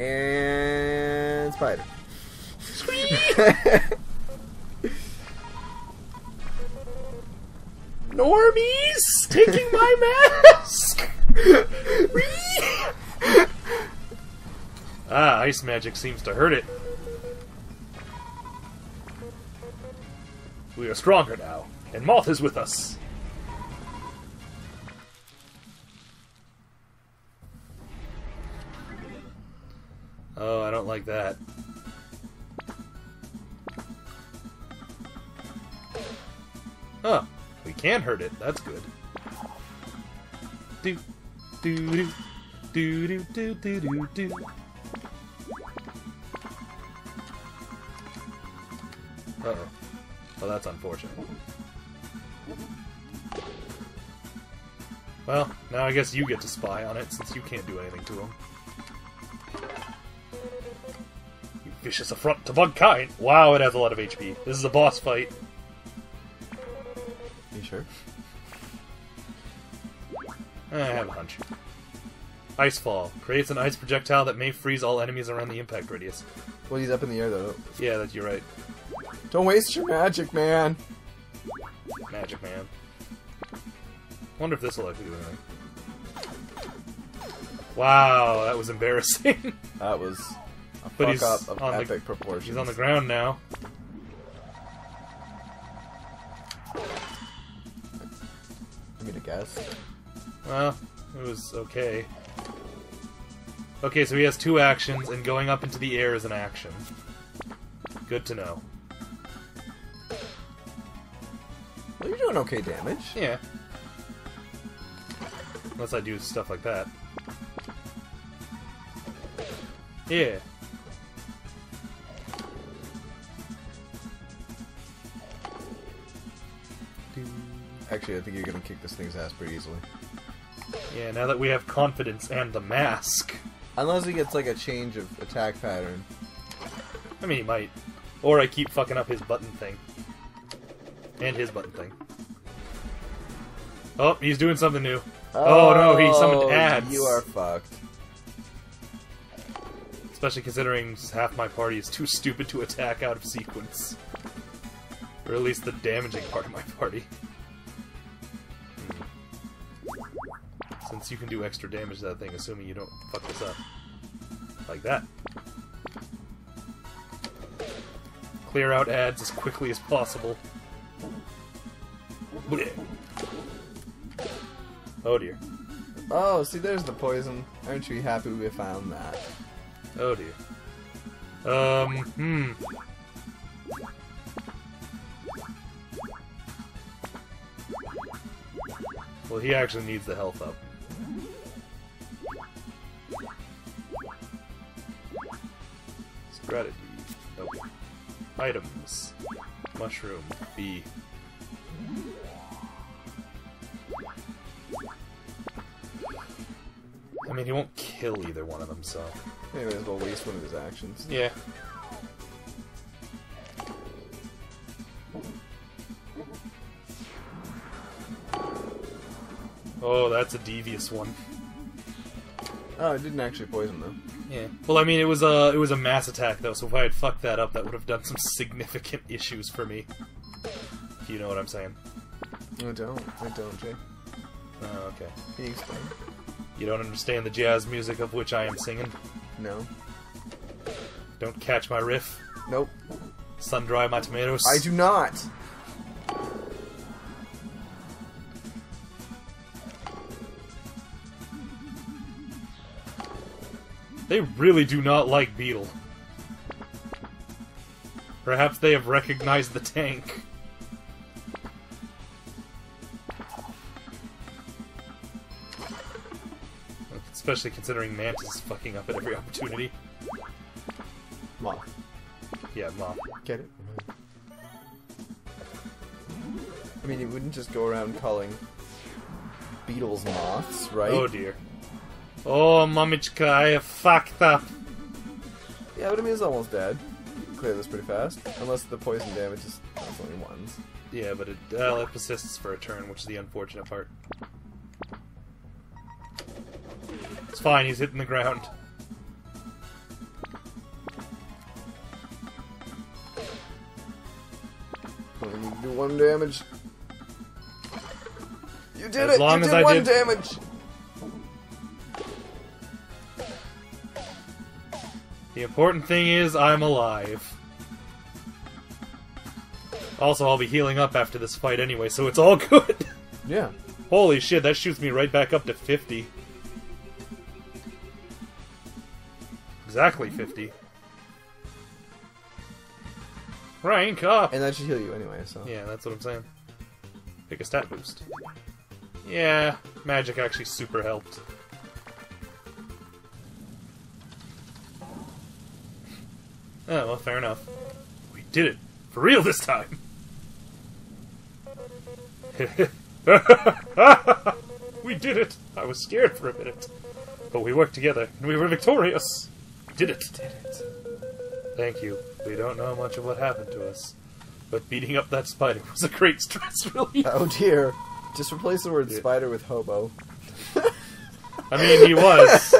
And spider. Normies taking my mask. Ah, ice magic seems to hurt it. We are stronger now, and Moth is with us. Oh, I don't like that. Huh. We can hurt it. That's good. Do, do, do, do, do, do, do, do, do. Uh-oh. Well, that's unfortunate. Well, now I guess you get to spy on it, since you can't do anything to him. You vicious affront to bug kind! Wow, it has a lot of HP. This is a boss fight. You sure? I have a hunch. Icefall. Creates an ice projectile that may freeze all enemies around the impact radius. Well, he's up in the air, though. Yeah, that you're right. Don't waste your magic, man! Magic, man. Wonder if this will actually do anything. Wow, that was embarrassing. That was a fuck-up of epic proportions. He's on the ground now. Give me a guess. Well, it was okay. Okay, so he has two actions, and going up into the air is an action. Good to know. Well, you're doing okay damage. Yeah. Unless I do stuff like that. Yeah. Actually, I think you're gonna kick this thing's ass pretty easily. Yeah, now that we have confidence and the mask. Unless he gets, like, a change of attack pattern. I mean, he might. Or I keep fucking up his button thing. And his button thing. Oh, he's doing something new. Oh, no, he summoned ads. You are fucked. Especially considering half my party is too stupid to attack out of sequence. Or at least the damaging part of my party. Since you can do extra damage to that thing, assuming you don't fuck this up. Like that. Clear out ads as quickly as possible. Oh dear. Oh, see, there's the poison. Aren't you happy we found that? Oh dear. Well, he actually needs the health up. Strategy. Nope. Items. Mushroom. B. I mean, he won't kill either one of them, so... He may as well waste one of his actions. Yeah. Oh, that's a devious one. Oh, it didn't actually poison, though. Yeah. Well, I mean, it was a mass attack, though, so if I had fucked that up, that would have done some significant issues for me. If you know what I'm saying. I don't, Jay. Oh, okay. Can you explain? You don't understand the jazz music of which I am singing? No. Don't catch my riff? Nope. Sun-dry my tomatoes? I do not! They really do not like Beetle. Perhaps they have recognized the tank. Especially considering Mantis is fucking up at every opportunity. Mom. Yeah, Mom. Get it? I mean, you wouldn't just go around calling Beetles moths, right? Oh dear. Oh, Mamichka, I have fucked up. Yeah, but I mean, it's almost dead. Clear this pretty fast. Unless the poison damage is only ones. Yeah, but it persists for a turn, which is the unfortunate part. It's fine, he's hitting the ground. down. You do one damage. You did it! You did one damage! The important thing is I'm alive. Also, I'll be healing up after this fight anyway, so it's all good. Yeah. Holy shit, that shoots me right back up to 50. Exactly 50. Rank up! And that should heal you anyway, so... Yeah, that's what I'm saying. Pick a stat boost. Yeah, magic actually super helped. Oh, well, fair enough. We did it. For real this time! We did it! I was scared for a minute. But we worked together, and we were victorious! We did it! Did it. Thank you. We don't know much of what happened to us, but beating up that spider was a great stress relief. Oh dear. Just replace the word spider with hobo. I mean, he was.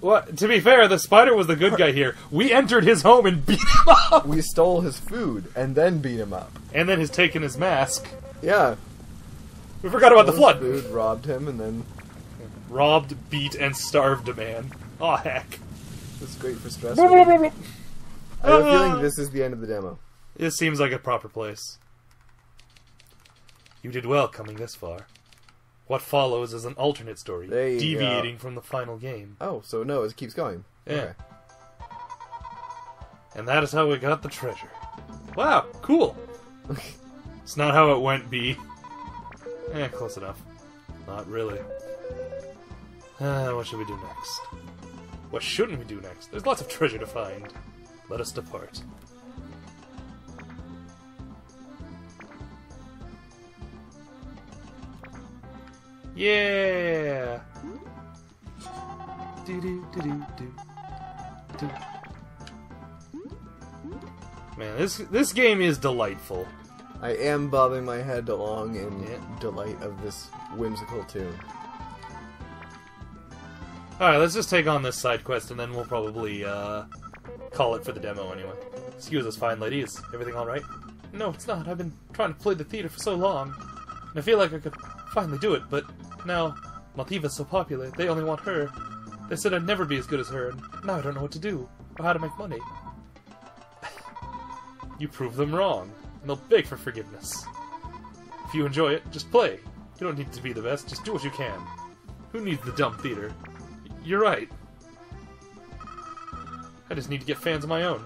What? To be fair, the spider was the good guy here. We entered his home and beat him up! We stole his food, and then beat him up. And then he's taken his mask. Yeah. We forgot about the flood. His food, robbed him, and then... Robbed, beat, and starved a man. Aw, heck. That's great for stress relief. I have a feeling this is the end of the demo. It seems like a proper place. You did well coming this far. What follows is an alternate story, deviating from the final game. Oh, so no, it keeps going. Yeah. Okay. And that is how we got the treasure. Wow, cool. It's not how it went, B. Eh, close enough. Not really. What should we do next? What shouldn't we do next? There's lots of treasure to find. Let us depart. Yeah. Man, this game is delightful. I am bobbing my head along in delight of this whimsical tune. All right, let's just take on this side quest, and then we'll probably call it for the demo anyway. Excuse us, fine ladies. Everything all right? No, it's not. I've been trying to play the theater for so long, and I feel like I could finally do it, but now Maldiva's so popular, they only want her. They said I'd never be as good as her, and now I don't know what to do, or how to make money. You prove them wrong, and they'll beg for forgiveness. If you enjoy it, just play. You don't need to be the best, just do what you can. Who needs the dumb theater? You're right. I just need to get fans of my own.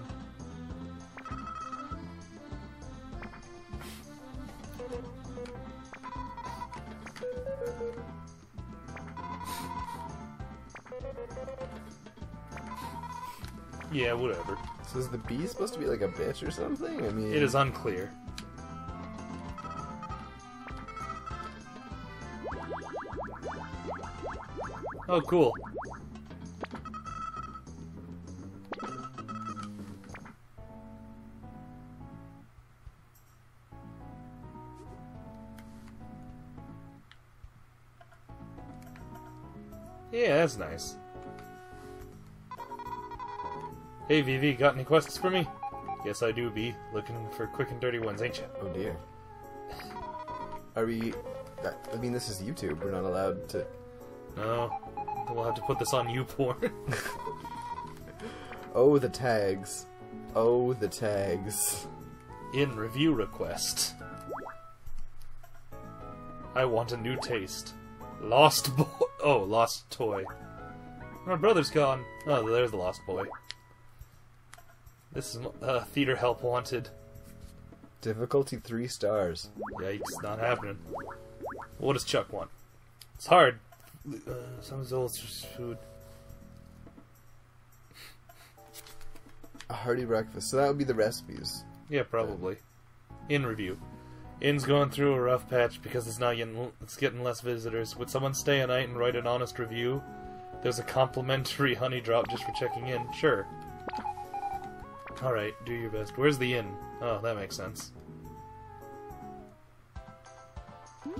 Yeah, whatever. So is the bee supposed to be like a bitch or something? I mean... It is unclear. Oh, cool. Yeah, that's nice. Hey, VV, got any quests for me? Yes, I do, B. Looking for quick and dirty ones, ain't you? Oh, dear. Are we... I mean, this is YouTube. We're not allowed to... No. We'll have to put this on YouPorn. Oh, the tags. Oh, the tags. In review request. I want a new taste. Lost boy. Oh, lost toy. My brother's gone. Oh, there's the lost boy. This is theater help wanted. Difficulty 3 stars. Yikes, not happening. What does Chuck want? It's hard. Someone's old food. A hearty breakfast. So that would be the recipes. Yeah, probably. In review. Inn's going through a rough patch because it's getting less visitors. Would someone stay a night and write an honest review? There's a complimentary honey drop just for checking in. Sure. Alright, do your best. Where's the inn? Oh, that makes sense.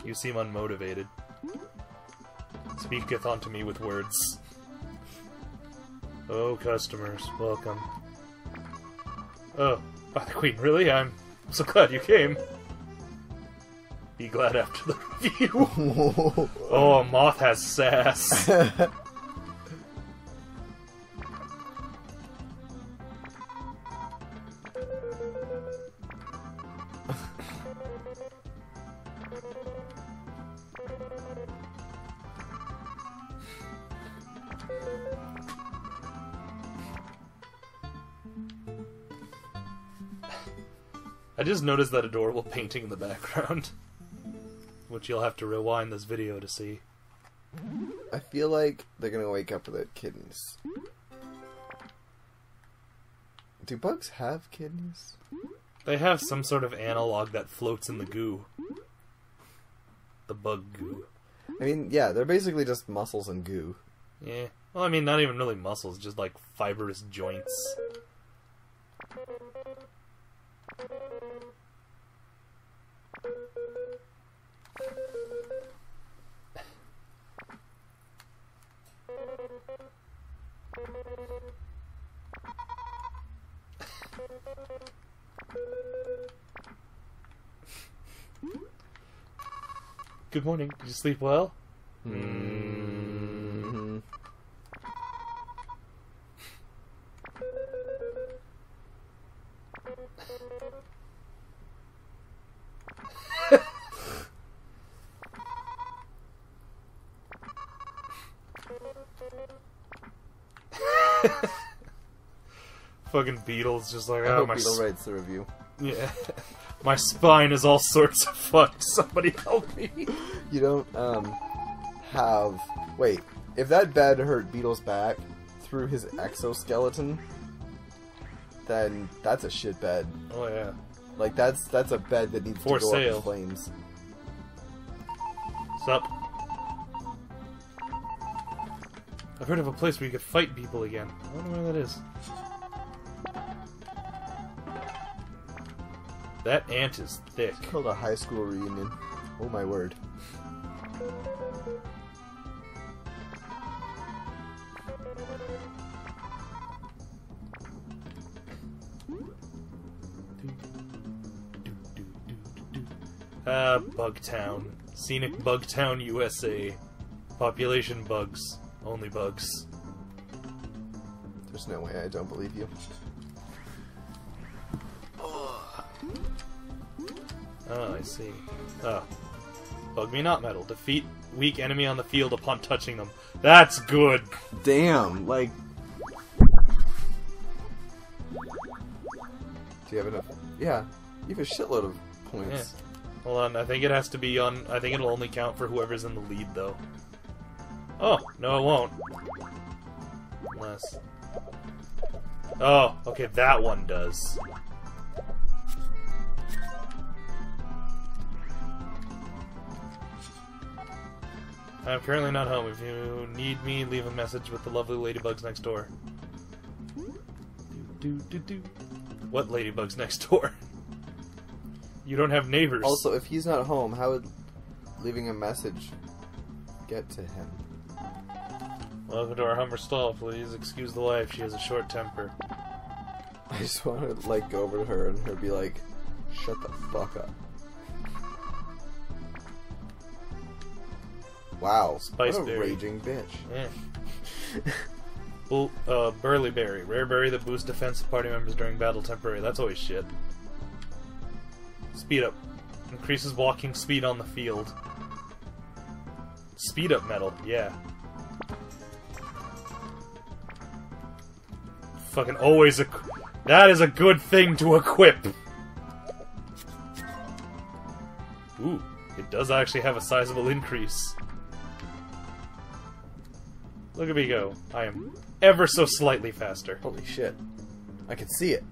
You seem unmotivated. Speaketh unto me with words. Oh, customers, welcome. Oh, by the Queen, really? I'm so glad you came. be glad after the review. Oh, a moth has sass. I just noticed that adorable painting in the background, which you'll have to rewind this video to see. I feel like they're gonna wake up without kittens. Do bugs have kittens? They have some sort of analog that floats in the goo. The bug goo. I mean, yeah, they're basically just muscles and goo. Yeah. Well, I mean, not even really muscles, just like fibrous joints. Good morning. Did you sleep well? Mm-hmm. Fucking Beatles, just like, oh, my Beatle writes the review. Yeah. My spine is all sorts of fucked. Somebody help me. You don't, have... Wait, if that bed hurt Beetle's back through his exoskeleton, then that's a shit bed. Oh, yeah. Like, that's a bed that needs to go up in flames. Sup? I've heard of a place where you could fight people again. I wonder where that is. That ant is thick. It's called a high school reunion. Oh my word. Bugtown. Scenic Bugtown, USA. Population bugs. Only bugs. There's no way I don't believe you. Oh, I see. Oh. Bug me not metal. Defeat weak enemy on the field upon touching them. That's good! Damn, like... Do you have enough? Yeah. You have a shitload of points. Yeah. Hold on, I think it has to be on... I think it'll only count for whoever's in the lead, though. Oh, no it won't. Unless... Oh, okay, that one does. I'm currently not home. If you need me, leave a message with the lovely ladybugs next door. What ladybugs next door? You don't have neighbors. Also, if he's not home, how would leaving a message get to him? Welcome to our Hummer stall, please. Excuse the wife. She has a short temper. I just want to, like, go over to her and her be like, shut the fuck up. Wow, Spice what a berry. Raging bitch. Yeah. Burly berry. Rare berry that boosts defense of party members during battle temporarily. That's always shit. Speed up. Increases walking speed on the field. Speed up metal, yeah. Fucking always a... That is a good thing to equip! Ooh, it does actually have a sizable increase. Look at me go. I am ever so slightly faster. Holy shit. I can see it.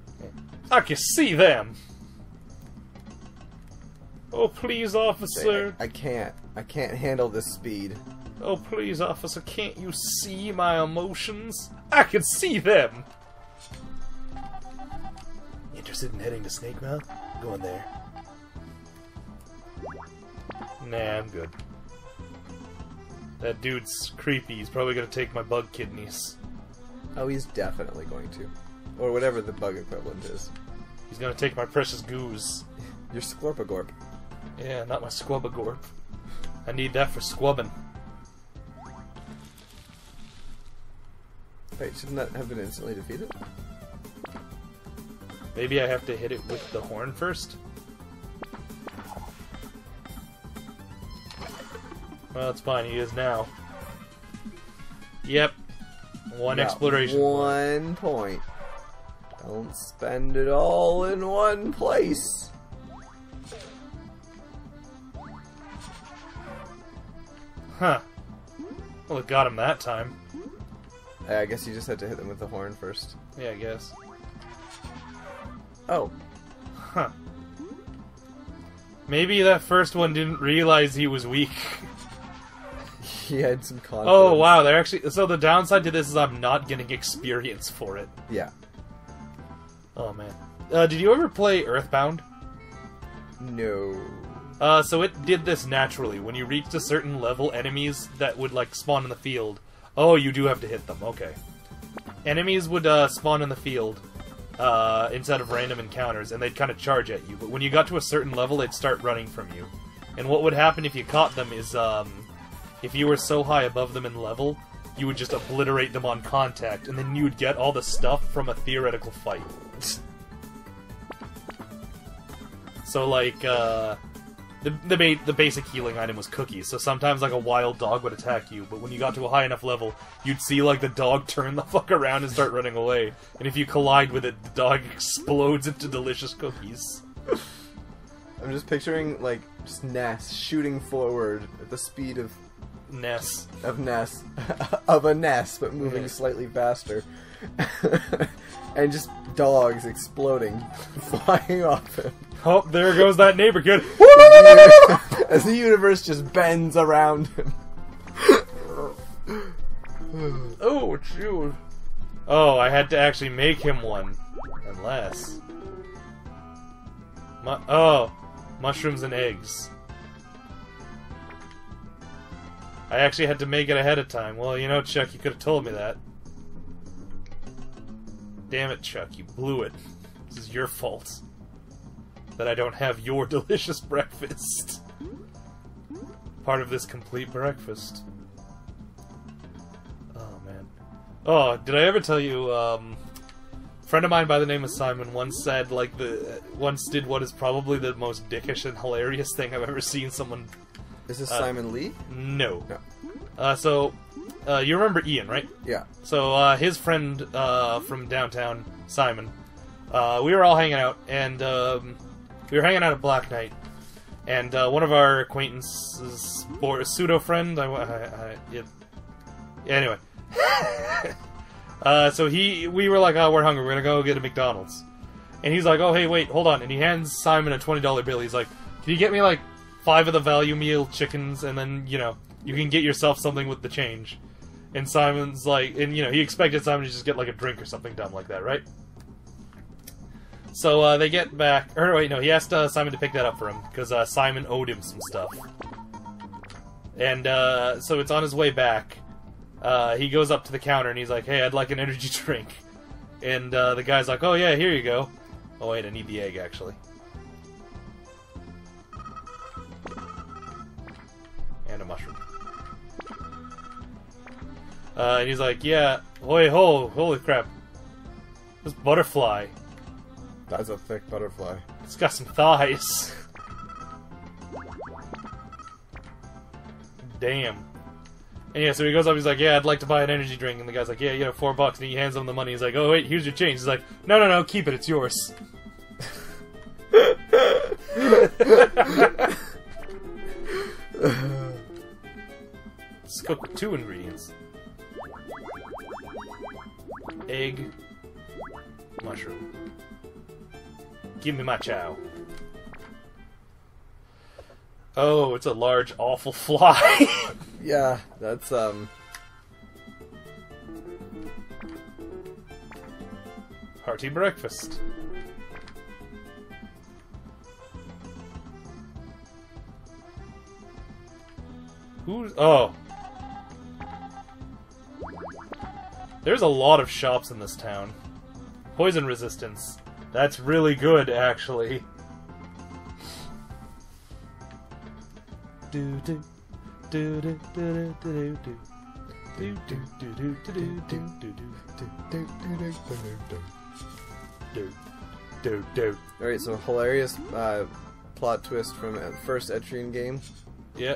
I can see them! Oh, please, officer. I can't. I can't handle this speed. Oh, please, officer. Can't you see my emotions? I can see them! Interested in heading to Snake Mouth? I'm going there. Nah, I'm good. That dude's creepy. He's probably gonna take my bug kidneys. Oh, he's definitely going to. Or whatever the bug equivalent is. He's gonna take my precious goose. Your scorpagorp. Yeah, not my squabagorb. I need that for squabbing. Wait, shouldn't that have been instantly defeated? Maybe I have to hit it with the horn first? Well, it's fine, he is now. Yep. One exploration. 1 point. Don't spend it all in one place. Huh. Well, it got him that time. I guess you just had to hit them with the horn first. Yeah, I guess. Oh. Huh. Maybe that first one didn't realize he was weak. He had some confidence. Oh, wow, they're actually... So the downside to this is I'm not getting experience for it. Yeah. Oh, man. Did you ever play Earthbound? No. So it did this naturally. When you reached a certain level, enemies that would, like, spawn in the field... Oh, you do have to hit them, okay. Enemies would spawn in the field instead of random encounters, and they'd kind of charge at you. But when you got to a certain level, they'd start running from you. And what would happen if you caught them is... if you were so high above them in level, you would just obliterate them on contact, and then you'd get all the stuff from a theoretical fight. So, like, the basic healing item was cookies, so sometimes, like, a wild dog would attack you, but when you got to a high enough level, you'd see, like, the dog turn the fuck around and start running away, and if you collide with it, the dog explodes into delicious cookies. I'm just picturing, like, just Ness shooting forward at the speed of... Ness. Of Ness. Of a Ness, but moving slightly faster. And just dogs exploding, flying off him. Oh, there goes that neighbor kid. As the universe just bends around him. Oh, June. Oh, I had to actually make him one. Unless... Oh! Mushrooms and eggs. I actually had to make it ahead of time. Well, you know, Chuck, you could have told me that. Damn it, Chuck, you blew it. This is your fault. That I don't have your delicious breakfast. Part of this complete breakfast. Oh, man. Oh, did I ever tell you, A friend of mine by the name of Simon once said, like, once did what is probably the most dickish and hilarious thing I've ever seen someone... Is this Simon Lee? No. No. So, you remember Ian, right? Yeah. So, his friend, from downtown, Simon, we were all hanging out, and, we were hanging out at Black Knight, and, one of our acquaintances, or pseudo-friend, anyway. So we were like, oh, we're hungry, we're gonna go get a McDonald's. And he's like, oh, hey, wait, hold on. And he hands Simon a $20 bill. He's like, can you get me, like, 5 of the value meal chickens, and then, you know, you can get yourself something with the change. And Simon's like, and, you know, he expected Simon to just get, like, a drink or something dumb like that, right? So, they get back, or wait, no, he asked, Simon to pick that up for him, because, Simon owed him some stuff. And, so it's on his way back. He goes up to the counter and he's like, hey, I'd like an energy drink. And the guy's like, oh yeah, here you go. Oh wait, I need the egg, actually. And a mushroom. And he's like, yeah, wait, holy crap. This butterfly. That's a thick butterfly. It's got some thighs. Damn. And yeah, so he goes up, he's like, yeah, I'd like to buy an energy drink. And the guy's like, yeah, you know, $4. And he hands him the money. He's like, oh, wait, here's your change. He's like, no, no, no, keep it, it's yours. Let's cook with 2 ingredients. Egg. Mushroom. Give me my chow. Oh, it's a large, awful fly. Yeah, that's, hearty breakfast. Who's... Oh. There's a lot of shops in this town. Poison resistance. That's really good, actually. do do do do do do do do do do do do do do do do do do do. All right, so hilarious plot twist from the first Etrian game. Yeah.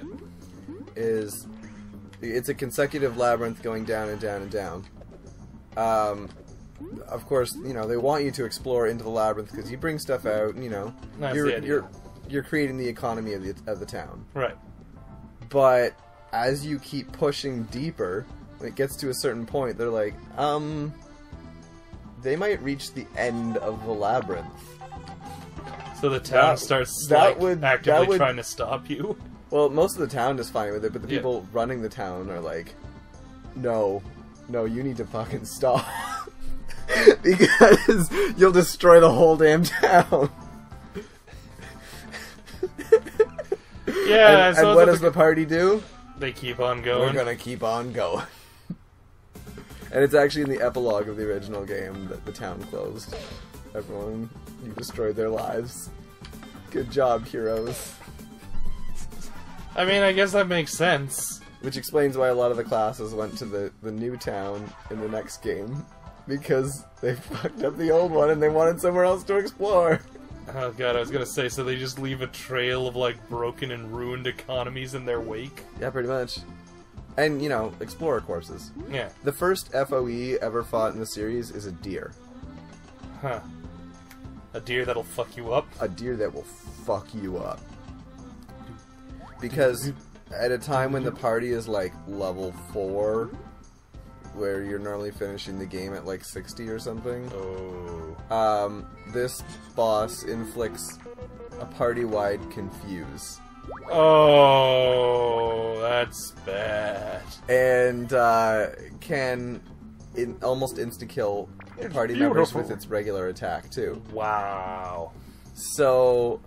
Is it's a consecutive labyrinth going down and down and down. Of course, you know, they want you to explore into the labyrinth because you bring stuff out, you know. That's the idea. You're creating the economy of the town. Right. But as you keep pushing deeper, when it gets to a certain point, they're like, they might reach the end of the labyrinth. So the town starts like, actively trying to stop you? Well, most of the town is fine with it, but the people running the town are like, no, no, you need to fucking stop. Because you'll destroy the whole damn town. Yeah, and what does the party do? They keep on going. We're gonna keep on going. And it's actually in the epilogue of the original game that the town closed. Everyone, you destroyed their lives. Good job, heroes. I mean, I guess that makes sense. Which explains why a lot of the classes went to the new town in the next game. Because they fucked up the old one and they wanted somewhere else to explore. Oh god, I was gonna say, so they just leave a trail of, like, broken and ruined economies in their wake? Yeah, pretty much. And, you know, explorer corpses. Yeah. The first FOE ever fought in the series is a deer. Huh. A deer that'll fuck you up? A deer that will fuck you up. Because at a time when the party is, like, level 4, where you're normally finishing the game at, like, 60 or something. Oh. This boss inflicts a party-wide confuse. Oh, that's bad. And, can almost insta-kill party members with its regular attack, too. Wow. So,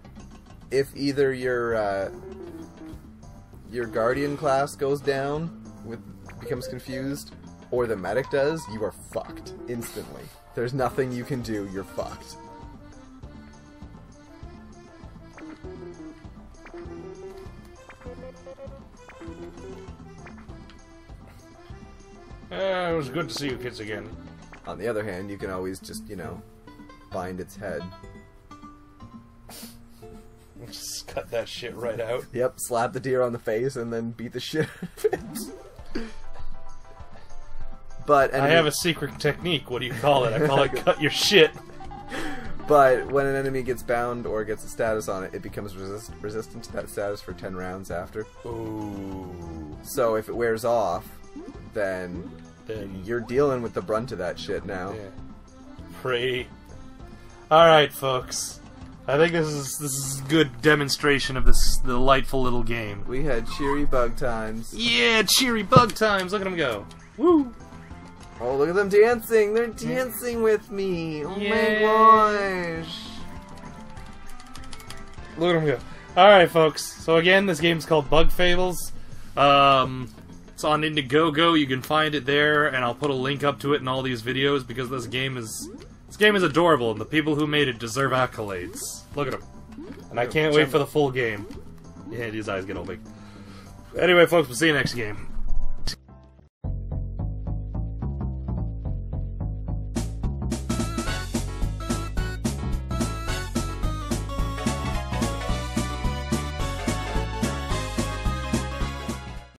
if either your guardian class goes down, becomes confused, or the medic does, you are fucked. Instantly. There's nothing you can do, you're fucked. It was good to see you kids again. On the other hand, you can always just, you know, bind its head. Just cut that shit right out. Yep, slap the deer on the face and then beat the shit out of it. But I have a secret technique. What do you call it? I call it cut your shit. But when an enemy gets bound or gets a status on it, it becomes resistant to that status for 10 rounds after. Ooh. So if it wears off, then you're dealing with the brunt of that shit now. Yeah. Pray. All right, folks. I think this is a good demonstration of this delightful little game. We had cheery bug times. Yeah, cheery bug times. Look at them go. Woo. Oh, look at them dancing! They're dancing with me! Oh my gosh! Look at them go. Alright, folks. So again, this game's called Bug Fables. It's on Indiegogo. You can find it there, and I'll put a link up to it in all these videos, because this game is adorable, and the people who made it deserve accolades. Look at them. And I can't wait for the full game. Yeah, these eyes get all big. Anyway, folks, we'll see you next game.